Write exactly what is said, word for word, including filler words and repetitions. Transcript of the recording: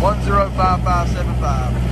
one zero five five seven five.